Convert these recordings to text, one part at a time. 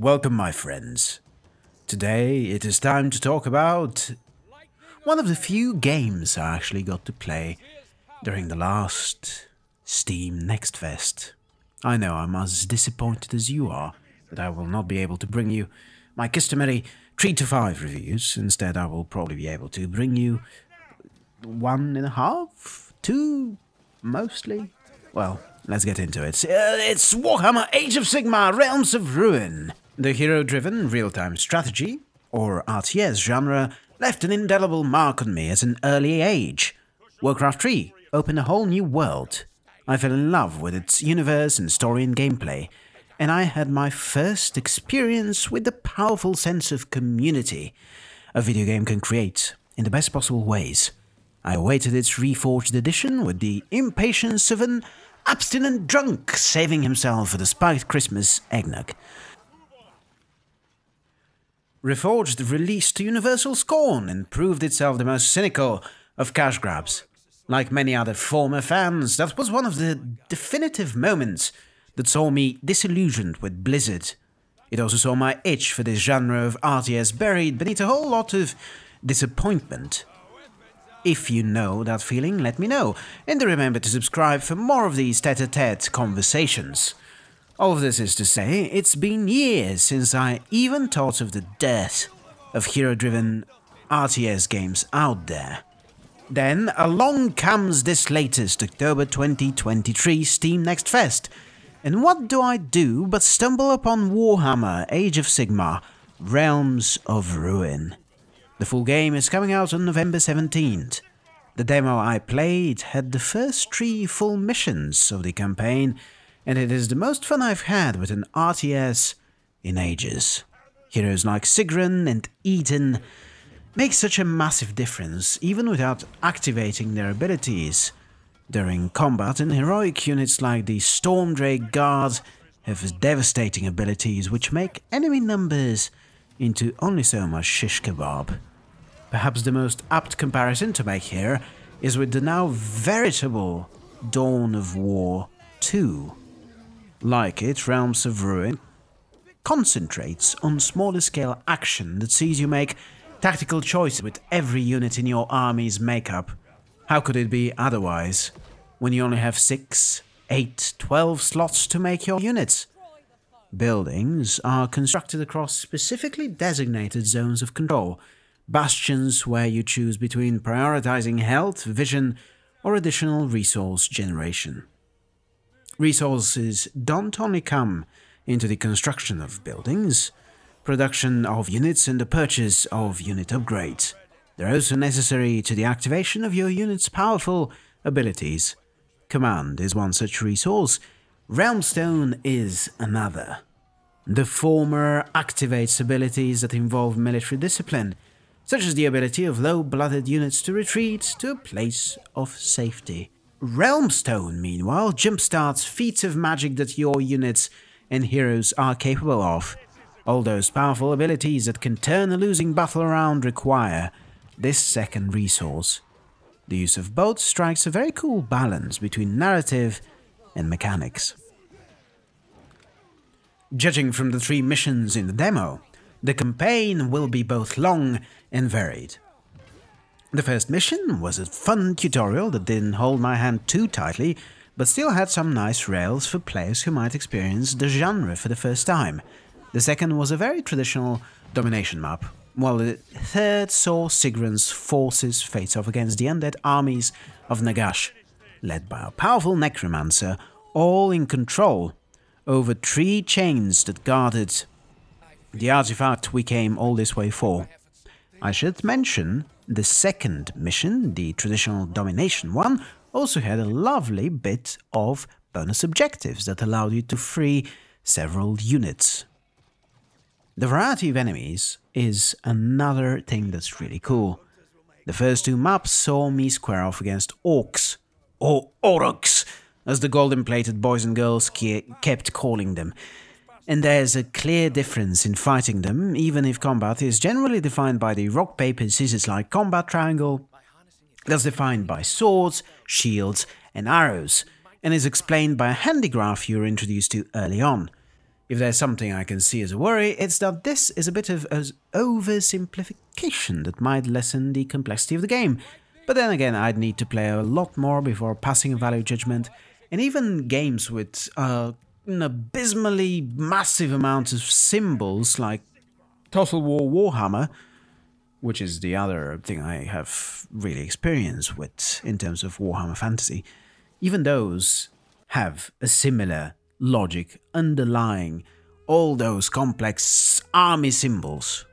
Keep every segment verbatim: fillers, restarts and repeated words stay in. Welcome, my friends. Today it is time to talk about one of the few games I actually got to play during the last Steam Next Fest. I know I'm as disappointed as you are that I will not be able to bring you my customary three to five reviews. Instead, I will probably be able to bring you one and a half, two, mostly. Well, let's get into it. Uh, it's Warhammer Age of Sigmar Realms of Ruin. The hero-driven, real-time strategy, or R T S genre, left an indelible mark on me at an early age. Warcraft three opened a whole new world. I fell in love with its universe and story and gameplay, and I had my first experience with the powerful sense of community a video game can create in the best possible ways. I awaited its reforged edition with the impatience of an abstinent drunk saving himself for the spiked Christmas eggnog. Reforged released to universal scorn and proved itself the most cynical of cash grabs. Like many other former fans, that was one of the definitive moments that saw me disillusioned with Blizzard. It also saw my itch for this genre of R T S buried beneath a whole lot of disappointment. If you know that feeling, let me know, and remember to subscribe for more of these tête-à-tête conversations. All of this is to say, it's been years since I even thought of the death of hero-driven R T S games out there. Then along comes this latest October twenty twenty-three Steam Next Fest, and what do I do but stumble upon Warhammer Age of Sigmar Realms of Ruin. The full game is coming out on November seventeenth. The demo I played had the first three full missions of the campaign, and it is the most fun I've had with an R T S in ages. Heroes like Sigrun and Eden make such a massive difference, even without activating their abilities during combat, and heroic units like the Stormdrake Guard have devastating abilities which make enemy numbers into only so much shish kebab. Perhaps the most apt comparison to make here is with the now veritable Dawn of War two. Like it, Realms of Ruin concentrates on smaller scale action that sees you make tactical choices with every unit in your army's makeup. How could it be otherwise, when you only have six, eight, twelve slots to make your units? Buildings are constructed across specifically designated zones of control, bastions where you choose between prioritizing health, vision, or additional resource generation. Resources don't only come into the construction of buildings, production of units, and the purchase of unit upgrades. They're also necessary to the activation of your unit's powerful abilities. Command is one such resource. Realmstone is another. The former activates abilities that involve military discipline, such as the ability of low-blooded units to retreat to a place of safety. Realmstone, meanwhile, jumpstarts feats of magic that your units and heroes are capable of. All those powerful abilities that can turn a losing battle around require this second resource. The use of both strikes a very cool balance between narrative and mechanics. Judging from the three missions in the demo, the campaign will be both long and varied. The first mission was a fun tutorial that didn't hold my hand too tightly, but still had some nice rails for players who might experience the genre for the first time. The second was a very traditional domination map, while the third saw Sigrun's forces face off against the undead armies of Nagash, led by a powerful necromancer, all in control over three chains that guarded the artifact we came all this way for. I should mention the second mission, the traditional domination one, also had a lovely bit of bonus objectives that allowed you to free several units. The variety of enemies is another thing that's really cool. The first two maps saw me square off against orcs, or Orruks, as the golden-plated boys and girls kept calling them. And there's a clear difference in fighting them, even if combat is generally defined by the rock-paper-scissors-like combat triangle that's defined by swords, shields, and arrows, and is explained by a handy graph you were introduced to early on. If there's something I can see as a worry, it's that this is a bit of an oversimplification that might lessen the complexity of the game. But then again, I'd need to play a lot more before passing a value judgment, and even games with uh, an abysmally massive amount of symbols like Total War Warhammer, which is the other thing I have really experience with in terms of Warhammer Fantasy, even those have a similar logic underlying all those complex army symbols.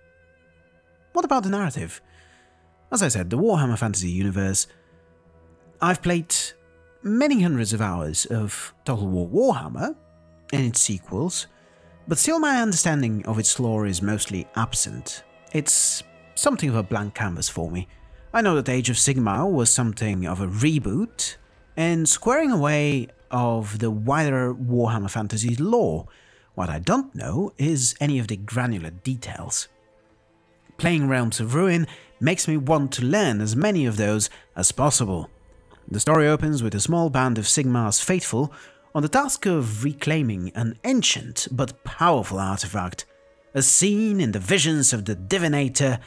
What about the narrative? As I said, the Warhammer Fantasy universe, I've played many hundreds of hours of Total War Warhammer and its sequels, but still my understanding of its lore is mostly absent. It's something of a blank canvas for me. I know that Age of Sigmar was something of a reboot and squaring away of the wider Warhammer Fantasy lore. What I don't know is any of the granular details. Playing Realms of Ruin makes me want to learn as many of those as possible. The story opens with a small band of Sigmar's faithful on the task of reclaiming an ancient but powerful artifact, as seen in the visions of the divinator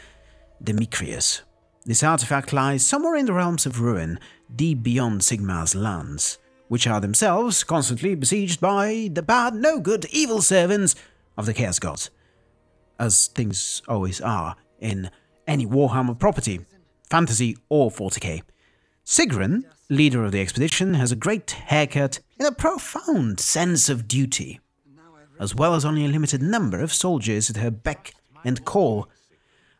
Demetrius. This artifact lies somewhere in the Realms of Ruin, deep beyond Sigmar's lands, which are themselves constantly besieged by the bad, no-good, evil servants of the Chaos Gods, as things always are in any Warhammer property, fantasy or forty K. Sigrun, leader of the expedition, has a great haircut and a profound sense of duty, as well as only a limited number of soldiers at her beck and call.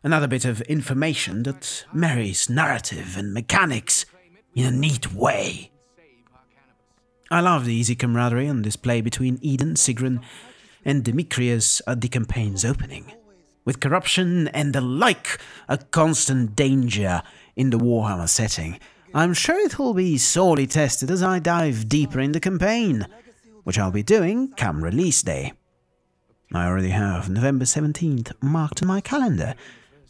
Another bit of information that marries narrative and mechanics in a neat way. I love the easy camaraderie on display between Eden, Sigrun and Demetrius at the campaign's opening. With corruption and the like a constant danger in the Warhammer setting, I'm sure it will be sorely tested as I dive deeper in the campaign, which I'll be doing come release day. I already have November seventeenth marked on my calendar.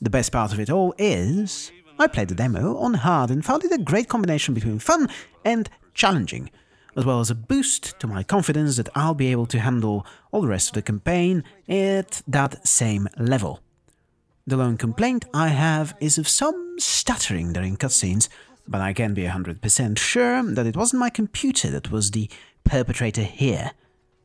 The best part of it all is I played the demo on hard and found it a great combination between fun and challenging, as well as a boost to my confidence that I'll be able to handle all the rest of the campaign at that same level. The lone complaint I have is of some stuttering during cutscenes, but I can be one hundred percent sure that it wasn't my computer that was the perpetrator here.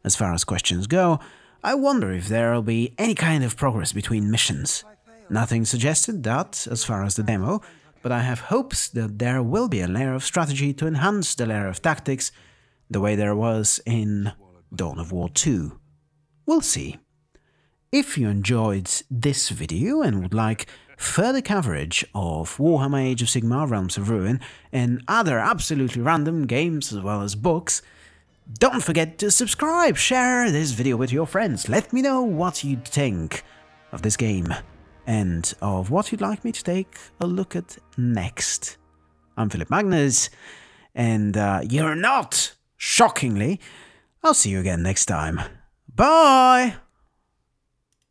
As far as questions go, I wonder if there'll be any kind of progress between missions. Nothing suggested that, as far as the demo, but I have hopes that there will be a layer of strategy to enhance the layer of tactics, the way there was in Dawn of War two. We'll see. If you enjoyed this video and would like further coverage of Warhammer Age of Sigmar Realms of Ruin and other absolutely random games as well as books, don't forget to subscribe, share this video with your friends, let me know what you think of this game and of what you'd like me to take a look at next. I'm Filip Magnus, and uh, you're not! Shockingly, I'll see you again next time. Bye!